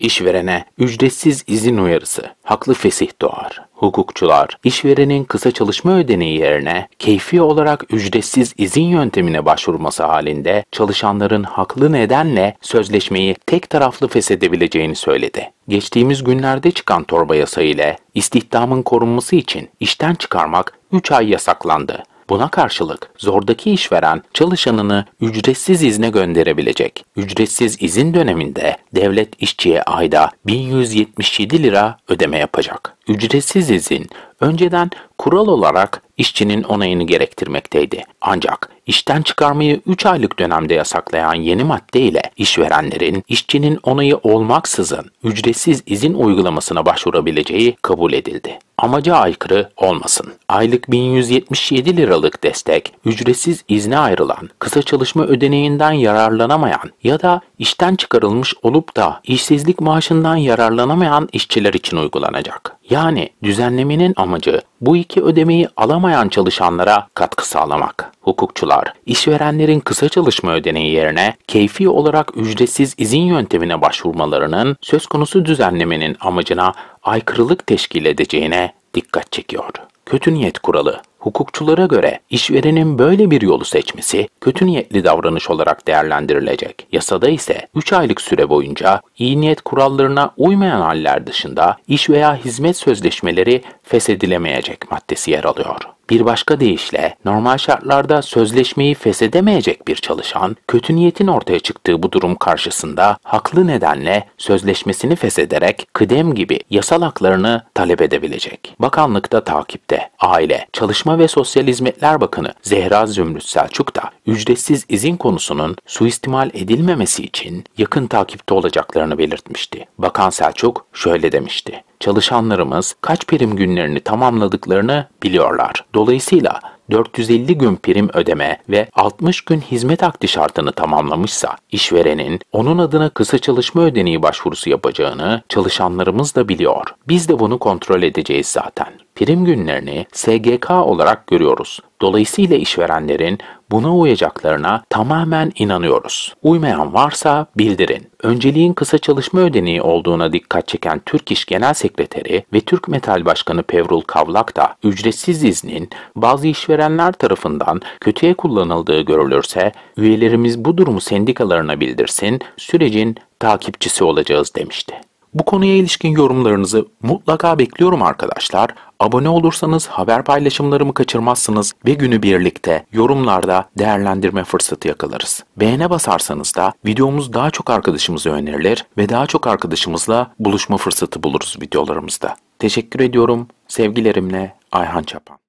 İşverene ücretsiz izin uyarısı, haklı fesih doğar. Hukukçular, işverenin kısa çalışma ödeneği yerine keyfi olarak ücretsiz izin yöntemine başvurması halinde çalışanların haklı nedenle sözleşmeyi tek taraflı feshedebileceğini söyledi. Geçtiğimiz günlerde çıkan torba yasa ile istihdamın korunması için işten çıkarmak 3 ay yasaklandı. Buna karşılık zordaki işveren çalışanını ücretsiz izne gönderebilecek. Ücretsiz izin döneminde devlet işçiye ayda 1177 lira ödeme yapacak. Ücretsiz izin önceden kural olarak işçinin onayını gerektirmekteydi. Ancak işten çıkarmayı 3 aylık dönemde yasaklayan yeni madde ile işverenlerin işçinin onayı olmaksızın ücretsiz izin uygulamasına başvurabileceği kabul edildi. Amaca aykırı olmasın. Aylık 1177 liralık destek, ücretsiz izne ayrılan, kısa çalışma ödeneğinden yararlanamayan ya da işten çıkarılmış olup da işsizlik maaşından yararlanamayan işçiler için uygulanacak. Yani düzenlemenin amacı bu iki ödemeyi alamayan çalışanlara katkı sağlamak. Hukukçular, işverenlerin kısa çalışma ödeneği yerine keyfi olarak ücretsiz izin yöntemine başvurmalarının söz konusu düzenlemenin amacına aykırılık teşkil edeceğine dikkat çekiyor. Kötü niyet kuralı. Hukukçulara göre işverenin böyle bir yolu seçmesi kötü niyetli davranış olarak değerlendirilecek. Yasada ise 3 aylık süre boyunca iyi niyet kurallarına uymayan haller dışında iş veya hizmet sözleşmeleri feshedilemeyecek maddesi yer alıyor. Bir başka deyişle normal şartlarda sözleşmeyi feshedemeyecek bir çalışan, kötü niyetin ortaya çıktığı bu durum karşısında haklı nedenle sözleşmesini feshederek kıdem gibi yasal haklarını talep edebilecek. Bakanlıkta takipte. Aile, Çalışma ve Sosyal Hizmetler Bakanı Zehra Zümrüt Selçuk da ücretsiz izin konusunun suistimal edilmemesi için yakın takipte olacaklarını belirtmişti. Bakan Selçuk şöyle demişti. Çalışanlarımız kaç prim günlerini tamamladıklarını biliyorlar. Dolayısıyla 450 gün prim ödeme ve 60 gün hizmet akdi şartını tamamlamışsa işverenin onun adına kısa çalışma ödeneği başvurusu yapacağını çalışanlarımız da biliyor. Biz de bunu kontrol edeceğiz zaten. Prim günlerini SGK olarak görüyoruz. Dolayısıyla işverenlerin buna uyacaklarına tamamen inanıyoruz. Uymayan varsa bildirin. Önceliğin kısa çalışma ödeneği olduğuna dikkat çeken Türk İş Genel Sekreteri ve Türk Metal Başkanı Pevrul Kavlak da ücretsiz iznin bazı işverenler tarafından kötüye kullanıldığı görülürse üyelerimiz bu durumu sendikalarına bildirsin, sürecin takipçisi olacağız demişti. Bu konuya ilişkin yorumlarınızı mutlaka bekliyorum arkadaşlar. Abone olursanız haber paylaşımlarımı kaçırmazsınız ve günü birlikte yorumlarda değerlendirme fırsatı yakalarız. Beğene basarsanız da videomuz daha çok arkadaşımıza önerilir ve daha çok arkadaşımızla buluşma fırsatı buluruz videolarımızda. Teşekkür ediyorum. Sevgilerimle Ayhan Çapan.